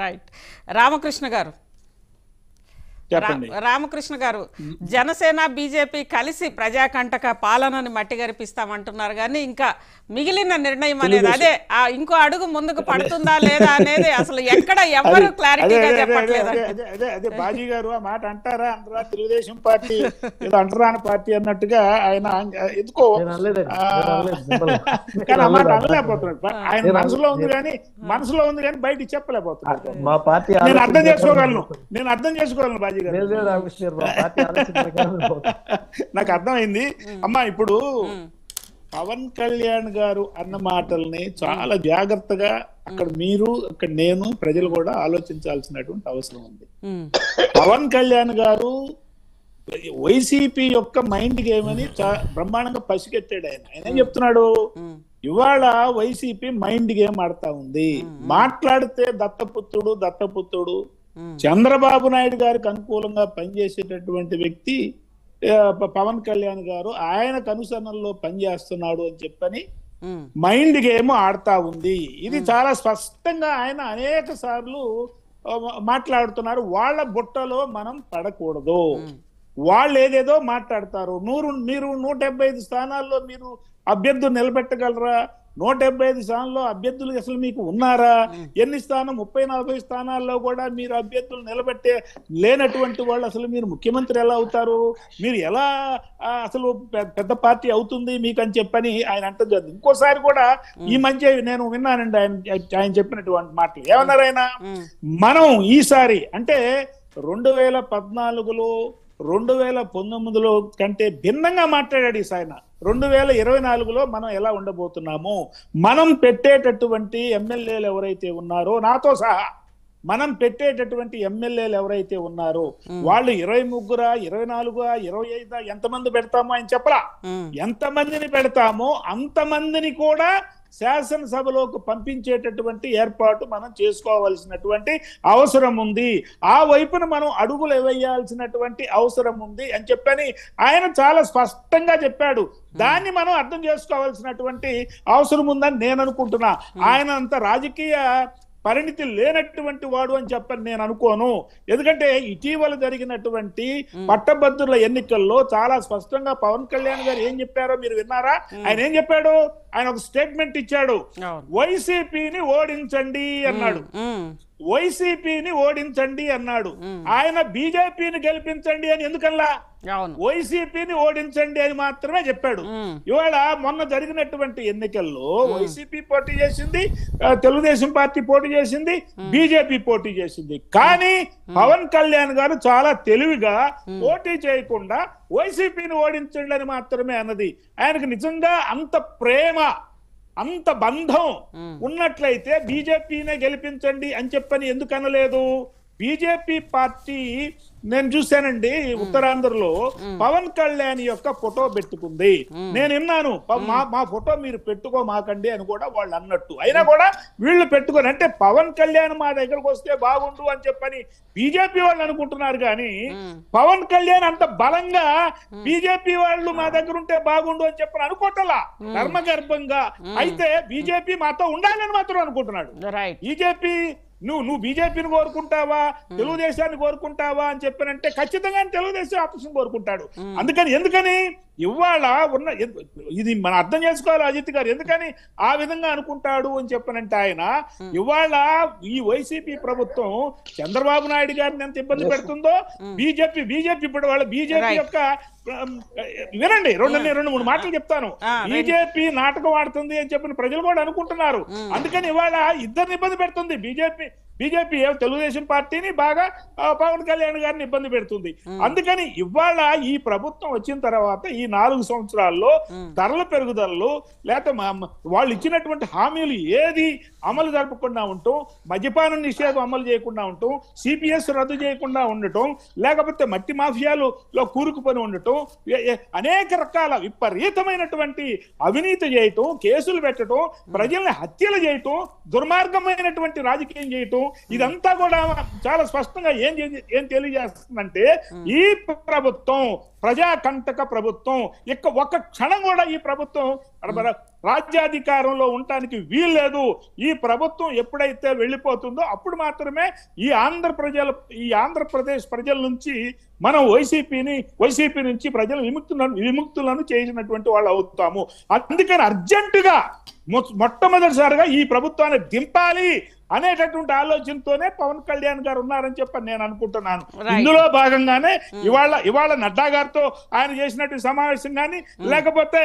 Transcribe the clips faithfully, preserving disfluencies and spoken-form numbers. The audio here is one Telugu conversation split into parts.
రైట్ రామకృష్ణ గారు రామకృష్ణ గారు జనసేన బీజేపీ కలిసి ప్రజాకంటక పాలనని మట్టిగరిపిస్తామంటున్నారు కానీ ఇంకా మిగిలిన నిర్ణయం అనేది అదే ఇంకో అడుగు ముందుకు పడుతుందా లేదా అనేది అసలు ఎక్కడ ఎవరు క్లారిటీగా చెప్పట్లేదు. అదే అదే బాజీ గారు ఆ మాట అంటారా ఆంధ్ర తెలుగుదేశం పార్టీ ఏదో అంటరాని పార్టీ అన్నట్టుగా ఆయన ఎందుకో ఆ మాట అనలేకపోతున్నాడు. ఆయన మనసులో ఉంది కానీ మనసులో ఉంది కానీ బయటికి చెప్పలేకపోతున్నాడు. మా పార్టీ నేను అర్థం చేసుకోగలను నేను అర్థం చేసుకోగలను బాజీ. నాకు అర్థమైంది అమ్మా. ఇప్పుడు పవన్ కళ్యాణ్ గారు అన్న మాటల్ని చాలా జాగ్రత్తగా అక్కడ మీరు అక్కడ నేను ప్రజలు కూడా ఆలోచించాల్సినటువంటి అవసరం ఉంది. పవన్ కళ్యాణ్ గారు వైసీపీ యొక్క మైండ్ గేమ్ అని బ్రహ్మాండంగా పసిగట్టాడు. ఆయన ఆయన ఏం చెప్తున్నాడు, ఇవాళ వైసీపీ మైండ్ గేమ్ ఆడతా ఉంది. మాట్లాడితే దత్తపుత్రుడు దత్తపుత్రుడు చంద్రబాబు నాయుడు గారికి అనుకూలంగా పనిచేసేటటువంటి వ్యక్తి పవన్ కళ్యాణ్ గారు ఆయనకు అనుసరణలో పనిచేస్తున్నాడు అని చెప్పని మైండ్ గేమ్ ఆడతా ఉంది. ఇది చాలా స్పష్టంగా ఆయన అనేక సార్లు మాట్లాడుతున్నారు. వాళ్ళ బుట్టలో మనం పడకూడదు. వాళ్ళు ఏదేదో మాట్లాడతారు. నూరు మీరు నూట డెబ్బై ఐదు స్థానాల్లో మీరు అభ్యర్థులు నిలబెట్టగలరా? నూట డెబ్బై ఐదు స్థానాల్లో అభ్యర్థులు అసలు మీకు ఉన్నారా? ఎన్ని స్థానం ముప్పై నలభై స్థానాల్లో కూడా మీరు అభ్యర్థులు నిలబెట్టే లేనటువంటి వాళ్ళు అసలు మీరు ముఖ్యమంత్రి ఎలా అవుతారు? మీరు ఎలా అసలు పెద్ద పార్టీ అవుతుంది మీకు అని చెప్పని ఆయన అంటారు కదా. ఇంకోసారి కూడా ఈ మధ్య నేను విన్నానండి ఆయన ఆయన చెప్పినటువంటి మాటలు. ఏమన్నారు ఆయన, మనం ఈసారి అంటే రెండు వేల పద్నాలుగులో రెండు వేల పంతొమ్మిదిలో కంటే భిన్నంగా మాట్లాడాడు. ఈసారి రెండు వేల ఇరవై నాలుగులో మనం ఎలా ఉండబోతున్నాము, మనం పెట్టేటటువంటి ఎమ్మెల్యేలు ఎవరైతే ఉన్నారో నాతో సహా మనం పెట్టేటటువంటి ఎమ్మెల్యేలు ఎవరైతే ఉన్నారో వాళ్ళు ఇరవై ముగ్గురా ఇరవై నాలుగురా ఇరవై ఐదా ఎంతమంది పెడతామో ఆయన చెప్పలా. ఎంతమందిని పెడతామో అంతమందిని కూడా శాసనసభలోకి పంపించేటటువంటి ఏర్పాటు మనం చేసుకోవాల్సినటువంటి అవసరం ఉంది. ఆ వైపున మనం అడుగులు వేయాల్సినటువంటి అవసరం ఉంది అని చెప్పని ఆయన చాలా స్పష్టంగా చెప్పాడు. దాన్ని మనం అర్థం చేసుకోవాల్సినటువంటి అవసరం ఉందని నేను అనుకుంటున్నా. ఆయన అంత రాజకీయ పరిణితి లేనటువంటి వాడు అని చెప్పని నేను అనుకోను. ఎందుకంటే ఇటీవల జరిగినటువంటి పట్టభద్రుల ఎన్నికల్లో చాలా స్పష్టంగా పవన్ కళ్యాణ్ గారు ఏం చెప్పారో మీరు విన్నారా? ఆయన ఏం చెప్పాడు, ఆయన ఒక స్టేట్మెంట్ ఇచ్చాడు, వైసీపీని ఓడించండి అన్నాడు. వైసీపీని ఓడించండి అన్నాడు ఆయన బీజేపీని గెలిపించండి అని ఎందుకల్లా వైసీపీని ఓడించండి అని మాత్రమే చెప్పాడు. ఇవాళ మొన్న జరిగినటువంటి ఎన్నికల్లో వైసీపీ పోటీ చేసింది, తెలుగుదేశం పార్టీ పోటీ చేసింది, బీజేపీ పోటీ చేసింది. కానీ పవన్ కళ్యాణ్ గారు చాలా తెలివిగా పోటీ చేయకుండా వైసీపీని ఓడించండి అని మాత్రమే అన్నది. ఆయనకు నిజంగా అంత ప్రేమ అంత బంధం ఉన్నట్లయితే బీజేపీనే గెలిపించండి అని చెప్పని ఎందుకు అనలేదు? బీజేపీ పార్టీ నేను చూశానండి ఉత్తరాంధ్రలో పవన్ కళ్యాణ్ యొక్క ఫోటో పెట్టుకుంది. నేను విన్నాను మా మా ఫోటో మీరు పెట్టుకోమాకండి అని కూడా వాళ్ళు అన్నట్టు. అయినా కూడా వీళ్ళు పెట్టుకొని అంటే పవన్ కళ్యాణ్ మా దగ్గరకు వస్తే బాగుండు అని చెప్పని బీజేపీ వాళ్ళు అనుకుంటున్నారు. కానీ పవన్ కళ్యాణ్ అంత బలంగా బీజేపీ వాళ్ళు మా దగ్గర ఉంటే బాగుండు అని చెప్పని అనుకోవటలా కర్మగర్భంగా. అయితే బీజేపీ మాతో ఉండాలని మాత్రం అనుకుంటున్నాడు. బీజేపీ నువ్వు నువ్వు బీజేపీని కోరుకుంటావా తెలుగుదేశాన్ని కోరుకుంటావా అని చెప్పానంటే ఖచ్చితంగా తెలుగుదేశం ఆప్షన్ కోరుకుంటాడు. అందుకని ఎందుకని ఇవాళ ఉన్న ఇది మనం అర్థం చేసుకోవాలి అజిత్ గారు. ఎందుకని ఆ విధంగా అనుకుంటాడు అని చెప్పనంటే ఆయన ఇవాళ ఈ వైసీపీ ప్రభుత్వం చంద్రబాబు నాయుడు గారిని ఎంత ఇబ్బంది పెడుతుందో బీజేపీ బీజేపీ ఇప్పుడు వాళ్ళ బీజేపీ యొక్క వినండి రెండు రెండు మూడు మాటలు చెప్తాను. బీజేపీ నాటకం ఆడుతుంది అని చెప్పిన ప్రజలు కూడా అనుకుంటున్నారు. అందుకని ఇవాళ ఇద్దరిని ఇబ్బంది పెడుతుంది. బీజేపీ బీజేపీ తెలుగుదేశం పార్టీని బాగా పవన్ కళ్యాణ్ గారిని ఇబ్బంది పెడుతుంది. అందుకని ఇవాళ ఈ ప్రభుత్వం వచ్చిన తర్వాత ఈ నాలుగు సంవత్సరాల్లో ధరల పెరుగుదలలు లేకపోతే వాళ్ళు ఇచ్చినటువంటి హామీలు ఏది అమలు జరపకుండా ఉండటం, మద్యపానం నిషేధం అమలు చేయకుండా ఉండటం, సిపిఎస్ రద్దు చేయకుండా ఉండటం, లేకపోతే మట్టి మాఫియాలులో కూరుకుపోయి ఉండటం, అనేక రకాల విపరీతమైనటువంటి అవినీతి చేయటం, కేసులు పెట్టడం, ప్రజల్ని హత్యలు చేయటం, దుర్మార్గమైనటువంటి రాజకీయం చేయటం, ఇదంతా కూడా చాలా స్పష్టంగా ఏం ఏం తెలియజేస్తుందంటే ఈ ప్రభుత్వం ప్రజాకంటక ప్రభుత్వం. ఇక ఒక్క క్షణం కూడా ఈ ప్రభుత్వం రాజ్యాధికారంలో ఉండటానికి వీల్లేదు. ఈ ప్రభుత్వం ఎప్పుడైతే వెళ్ళిపోతుందో అప్పుడు మాత్రమే ఈ ఆంధ్ర ప్రజల ఈ ఆంధ్రప్రదేశ్ ప్రజల నుంచి మనం వైసీపీని వైసీపీ నుంచి ప్రజలు విముక్తులను విముక్తులను చేసినటువంటి వాళ్ళు అవుతాము. అందుకని అర్జెంటుగా మొట్టమొదటిసారిగా ఈ ప్రభుత్వాన్ని దింపాలి అనేటటువంటి ఆలోచనతోనే పవన్ కళ్యాణ్ గారు ఉన్నారని చెప్పి నేను అనుకుంటున్నాను. ఇందులో భాగంగానే ఇవాళ ఇవాళ నడ్డా గారితో ఆయన చేసినటువంటి సమావేశం కానీ, లేకపోతే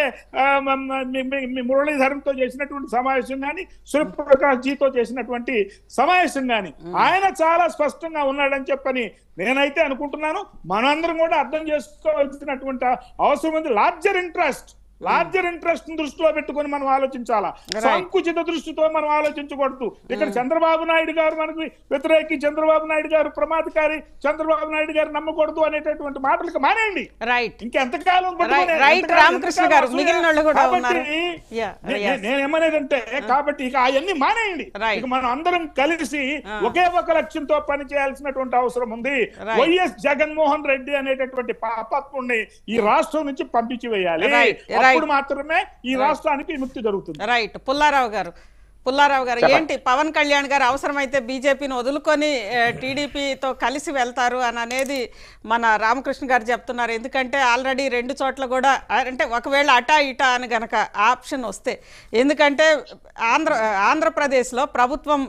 మురళీధరంతో చేసినటువంటి సమావేశం కానీ, సూర్యప్రకాష్ జీతో చేసినటువంటి సమావేశం కానీ ఆయన చాలా స్పష్టంగా ఉన్నాడని చెప్పని నేనైతే అనుకుంటున్నాను. మనందరం కూడా అర్థం చేసుకోవాల్సినటువంటి అవసరం ఉంది. లార్జర్ ఇంట్రెస్ట్ లార్జర్ ఇంట్రెస్ట్ దృష్టిలో పెట్టుకొని మనం ఆలోచించాలా, సంకుచిత దృష్టితో మనం ఆలోచించకూడదు. ఇక్కడ చంద్రబాబు నాయుడు గారు మనకి వ్యతిరేకి, చంద్రబాబు నాయుడు గారు ప్రమాదకారి, చంద్రబాబు నాయుడు గారు నమ్మకూడదు అనేటటువంటి మాటలకు మానేయండి. ఇంకెంతకాలం నేనేమనేదంటే కాబట్టి ఇక అవన్నీ మానేయండి. ఇక మనం అందరం కలిసి ఒకే ఒక లక్ష్యంతో పని చేయాల్సినటువంటి అవసరం ఉంది. వైఎస్ జగన్మోహన్ రెడ్డి అనేటటువంటి పాపత్ముని ఈ రాష్ట్రం నుంచి పంపించి వేయాలి. మాత్రమే ఈ రాష్ట్రానికి విముక్తి జరుగుతుంది. రైట్ పుల్లారావు గారు పుల్లారావు గారు ఏంటి పవన్ కళ్యాణ్ గారు అవసరమైతే బీజేపీని వదులుకొని టీడీపీతో కలిసి వెళ్తారు అని అనేది మన రామకృష్ణ గారు చెప్తున్నారు. ఎందుకంటే ఆల్రెడీ రెండు చోట్ల కూడా అంటే ఒకవేళ అటా ఇటా అని గనక ఆప్షన్ వస్తే, ఎందుకంటే ఆంధ్ర ఆంధ్రప్రదేశ్లో ప్రభుత్వం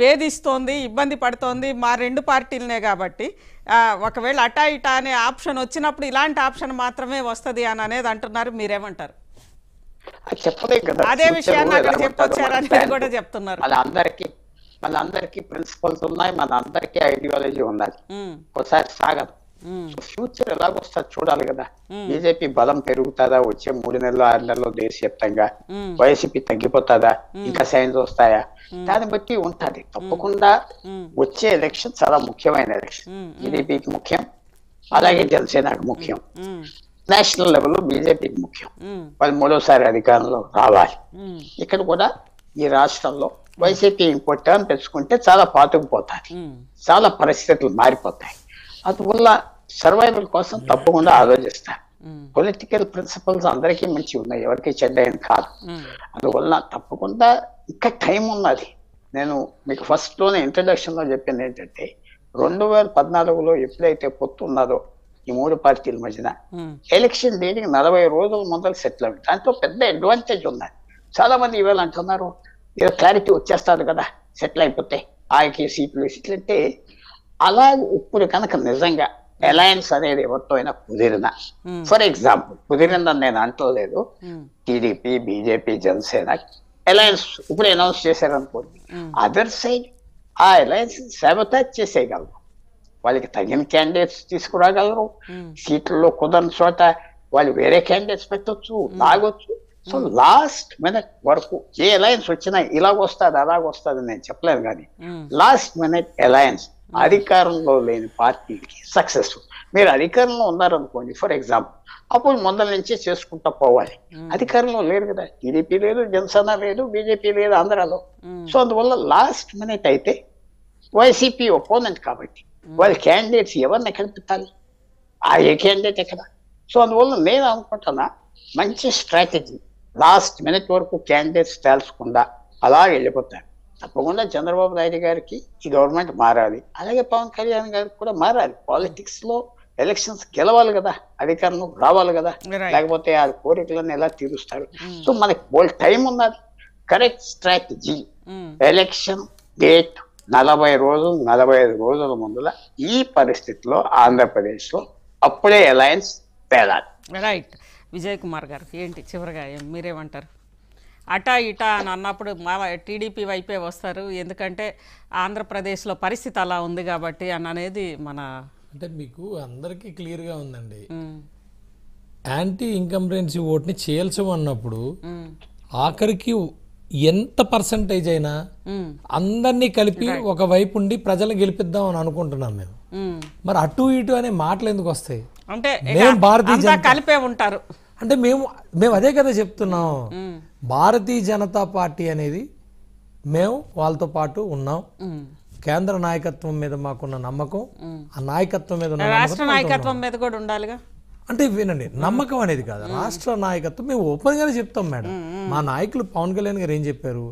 వేధిస్తోంది, ఇబ్బంది పడుతోంది మా రెండు పార్టీలనే కాబట్టి ఒకవేళ అటా ఇటా అనే ఆప్షన్ వచ్చినప్పుడు ఇలాంటి ఆప్షన్ మాత్రమే వస్తుంది అని అనేది అంటున్నారు. మీరేమంటారు? అదే విషయాన్ని అక్కడ చెప్పొచ్చారని కూడా చెప్తున్నారు. మన అందరికీ ప్రిన్సిపల్స్ ఉన్నాయి, మన అందరికీ ఐడియాలజీ ఉన్నది, ఒకసారి సాగదు. ఫ్యూచర్ ఎలాగొస్తారు చూడాలి కదా. బీజేపీ బలం పెరుగుతుందా వచ్చే మూడు నెలలో ఆరు నెలలో దేశవ్యాప్తంగా, వైసీపీ తగ్గిపోతుందా, ఇంకా సైన్స్ వస్తాయా, దాన్ని బట్టి ఉంటుంది. తప్పకుండా వచ్చే ఎలక్షన్ చాలా ముఖ్యమైన ఎలక్షన్. టీడీపీకి ముఖ్యం, అలాగే జనసేనకు ముఖ్యం, నేషనల్ లెవెల్లో బీజేపీకి ముఖ్యం. వాళ్ళు మూడోసారి అధికారంలో రావాలి. ఇక్కడ కూడా ఈ రాష్ట్రంలో వైసీపీ ఇంకోటి టర్మ్ తెచ్చుకుంటే చాలా పాతుకుపోతాయి, చాలా పరిస్థితులు మారిపోతాయి. అందువల్ల సర్వైవల్ కోసం తప్పకుండా ఆలోచిస్తారు. పొలిటికల్ ప్రిన్సిపల్స్ అందరికీ మంచి ఉన్నాయి, ఎవరికి చెడ్డైన కాదు. అందువల్ల తప్పకుండా ఇంకా టైం ఉన్నది. నేను మీకు ఫస్ట్లోనే ఇంట్రడక్షన్లో చెప్పింది ఏంటంటే రెండు వేల పద్నాలుగులో ఎప్పుడైతే పొత్తు ఉన్నదో ఈ మూడు పార్టీల మధ్యన, ఎలక్షన్ డేటికి నలభై రోజుల ముందర సెటిల్ అయింది. దాంతో పెద్ద అడ్వాంటేజ్ ఉన్నది. చాలా మంది ఇవాళ అంటున్నారు ఏదో క్లారిటీ వచ్చేస్తారు కదా సెటిల్ అయిపోతే, ఆయనకి సీట్లు సీట్లు అంటే అలా. ఇప్పుడు కనుక నిజంగా అలయన్స్ అనేది ఎవరితో అయినా కుదిరిన, ఫర్ ఎగ్జాంపుల్ కుదిరిందని నేను అంటలేదు, టీడీపీ బీజేపీ జనసేన అలయన్స్ ఇప్పుడు అనౌన్స్ చేశారనుకోండి, అదర్ సైడ్ ఆ అలయన్స్ సాబొటాజ్ చేసేయగలరు. వాళ్ళకి తగిన క్యాండిడేట్స్ తీసుకురాగలరు, సీట్లలో కుదరని చోట వాళ్ళు వేరే క్యాండిడేట్స్ పెట్టొచ్చు, లాగొచ్చు. సో లాస్ట్ మినిట్ వరకు ఏ అలయన్స్ వచ్చినా ఇలాగొస్తుంది అలాగొస్తుంది నేను చెప్పలేను, కానీ లాస్ట్ మినిట్ అలయన్స్ అధికారంలో లేని పార్టీకి సక్సెస్ఫుల్. మీరు అధికారంలో ఉన్నారనుకోండి ఫర్ ఎగ్జాంపుల్, అప్పుడు ముందల నుంచే చేసుకుంటా పోవాలి. అధికారంలో లేరు కదా, టీడీపీ లేదు, జనసేన లేదు, బీజేపీ లేదు ఆంధ్రాలో. సో అందువల్ల లాస్ట్ మినిట్ అయితే వైసీపీ ఒపోనెంట్ కాబట్టి వాళ్ళ క్యాండిడేట్స్ ఎవరిని ఎక్కడ పెట్టాలి, ఆ ఏ క్యాండిడేట్ ఎక్కడ. సో అందువల్ల నేను అనుకుంటున్నా మంచి స్ట్రాటజీ లాస్ట్ మినిట్ వరకు క్యాండిడేట్స్ తేల్చకుండా అలా వెళ్ళిపోతాను. తప్పకుండా చంద్రబాబు నాయుడు గారికి ఈ గవర్నమెంట్ మారాలి, అలాగే పవన్ కళ్యాణ్ గారికి కూడా మారాలి. పాలిటిక్స్ లో ఎలక్షన్స్ గెలవాలి కదా, అధికారంలో రావాలి కదా, లేకపోతే ఆ కోరికలను ఎలా తీరుస్తారు. సో మనకి బోల్డ్ టైం ఉన్నది. కరెక్ట్ స్ట్రాటజీ ఎలక్షన్ డేట్ నలభై రోజులు నలభై ఐదు రోజుల ముందుల ఈ పరిస్థితిలో ఆంధ్రప్రదేశ్ లో అప్పుడే అలయన్స్ తేలాలి. రైట్ విజయ్ కుమార్ గారు ఏంటి చివరిగా మీరేమంటారు? అటా ఇటా అని అన్నప్పుడు మా టీడీపీ వైపే వస్తారు, ఎందుకంటే ఆంధ్రప్రదేశ్లో పరిస్థితి అలా ఉంది కాబట్టి అని అనేది మన అంటే మీకు అందరికీ క్లియర్గా ఉందండి. యాంటీ ఇన్కంప్రెన్సీ ఓట్ని చేయాల్సన్నప్పుడు ఆఖరికి ఎంత పర్సంటేజ్ అయినా అందరినీ కలిపి ఒకవైపు ఉండి ప్రజలు గెలిపిద్దాం అని అనుకుంటున్నాం మేము. మరి అటు ఇటు అనే మాటలు ఎందుకు వస్తాయి అంటే భారతీయ కలిపే ఉంటారు అంటే మేము మేము అదే కదా చెప్తున్నాం. భారతీయ జనతా పార్టీ అనేది మేము వాళ్ళతో పాటు ఉన్నాం, కేంద్ర నాయకత్వం మీద మాకున్న నమ్మకం, ఆ నాయకత్వం మీద రాష్ట్ర నాయకత్వం మీద కూడా ఉండాలిగా. అంటే వినండి, నమ్మకం అనేది కాదు, రాష్ట్ర నాయకత్వం. మేము ఓపెన్గానే చెప్తాం మేడం, మా నాయకులు పవన్ కళ్యాణ్ గారు ఏం చెప్పారు,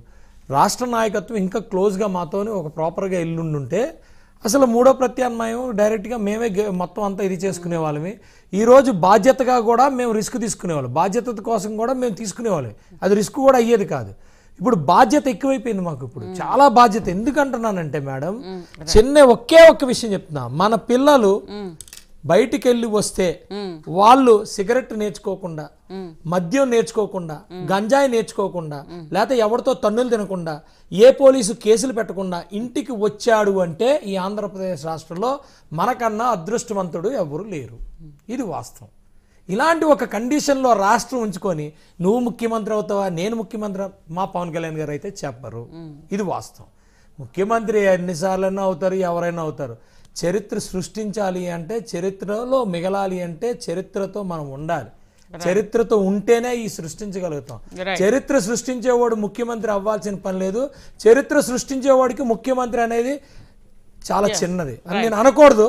రాష్ట్ర నాయకత్వం ఇంకా క్లోజ్గా మాతోనే ఒక ప్రాపర్గా ఇల్లుండుంటే అసలు మూడో ప్రత్యామ్నాయం డైరెక్ట్గా మేమే మొత్తం అంతా ఇది చేసుకునే వాళ్ళమే. ఈరోజు బాధ్యతగా కూడా మేము రిస్క్ తీసుకునేవాళ్ళం, బాధ్యత కోసం కూడా మేము తీసుకునేవాళ్ళం, అది రిస్క్ కూడా అయ్యేది కాదు. ఇప్పుడు బాధ్యత ఎక్కువైపోయింది మాకు, ఇప్పుడు చాలా బాధ్యత. ఎందుకంటున్నానంటే మేడం, చిన్న ఒకే ఒక్క విషయం చెప్తున్నా, మన పిల్లలు బయటికి వెళ్ళి వస్తే వాళ్ళు సిగరెట్ నేర్చుకోకుండా, మద్యం నేర్చుకోకుండా, గంజాయి నేర్చుకోకుండా, లేకపోతే ఎవరితో తన్నులు తినకుండా, ఏ పోలీసు కేసులు పెట్టకుండా ఇంటికి వచ్చాడు అంటే ఈ ఆంధ్రప్రదేశ్ రాష్ట్రంలో మనకన్నా అదృష్టవంతుడు ఎవరు లేరు, ఇది వాస్తవం. ఇలాంటి ఒక కండిషన్లో రాష్ట్రం ఉంచుకొని నువ్వు ముఖ్యమంత్రి అవుతావా, నేను ముఖ్యమంత్రి, మా పవన్ కళ్యాణ్ గారు అయితే చెప్పరు, ఇది వాస్తవం. ముఖ్యమంత్రి ఎన్నిసార్లైనా అవుతారు, ఎవరైనా అవుతారు. చరిత్ర సృష్టించాలి అంటే, చరిత్రలో మిగలాలి అంటే చరిత్రతో మనం ఉండాలి, చరిత్రతో ఉంటేనే ఈ సృష్టించగలుగుతాం. చరిత్ర సృష్టించేవాడు ముఖ్యమంత్రి అవ్వాల్సిన పని లేదు, చరిత్ర సృష్టించేవాడికి ముఖ్యమంత్రి అనేది చాలా చిన్నది అని నేను అనకూడదు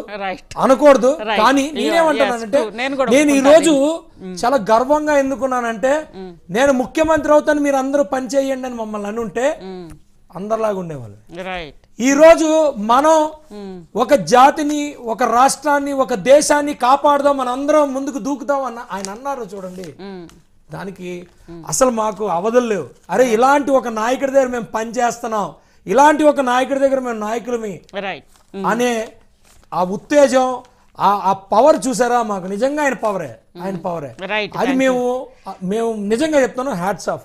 అనకూడదు కానీ నేనేమంటానంటే, నేను ఈరోజు చాలా గర్వంగా ఎందుకున్నానంటే, నేను ముఖ్యమంత్రి అవుతాను మీరు అందరూ పనిచేయండి అని మమ్మల్ని అని ఉంటే అందరిలాగా ఉండేవాళ్ళు. ఈరోజు మనం ఒక జాతిని, ఒక రాష్ట్రాన్ని, ఒక దేశాన్ని కాపాడదాం, మన అందరం ముందుకు దూకుదాం అన్న ఆయన అన్నారు చూడండి, దానికి అసలు మాకు అవధులు లేవు. అరే ఇలాంటి ఒక నాయకుడి దగ్గర మేము పనిచేస్తున్నాం, ఇలాంటి ఒక నాయకుడి దగ్గర మేము నాయకులమే అనే ఆ ఉత్తేజం, ఆ పవర్ చూసారా మాకు, నిజంగా ఆయన పవరే, ఆయన పవరే అది. మేము మేము నిజంగా చెప్తున్నాం, హ్యాట్స్ ఆఫ్.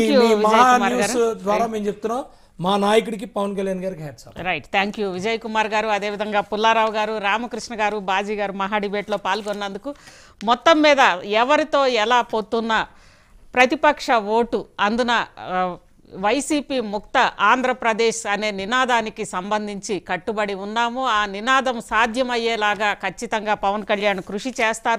మీ మహా న్యూస్ ద్వారా మేము చెప్తున్నాం, మా నాయకుడికి పవన్ కళ్యాణ్ గారికి hats off. Right, thank you Vijay Kumar గారు, అదేవిధంగా పుల్లారావు గారు, రామకృష్ణ గారు, బాజీ గారు మహా డిబేట్లో పాల్గొన్నందుకు. మొత్తం మీద ఎవరితో ఎలా పొత్తున్నా ప్రతిపక్ష ఓటు అందున వైసీపీ ముక్త ఆంధ్రప్రదేశ్ అనే నినాదానికి సంబంధించి కట్టుబడి ఉన్నాము. ఆ నినాదం సాధ్యమయ్యేలాగా ఖచ్చితంగా పవన్ కళ్యాణ్ కృషి చేస్తారు.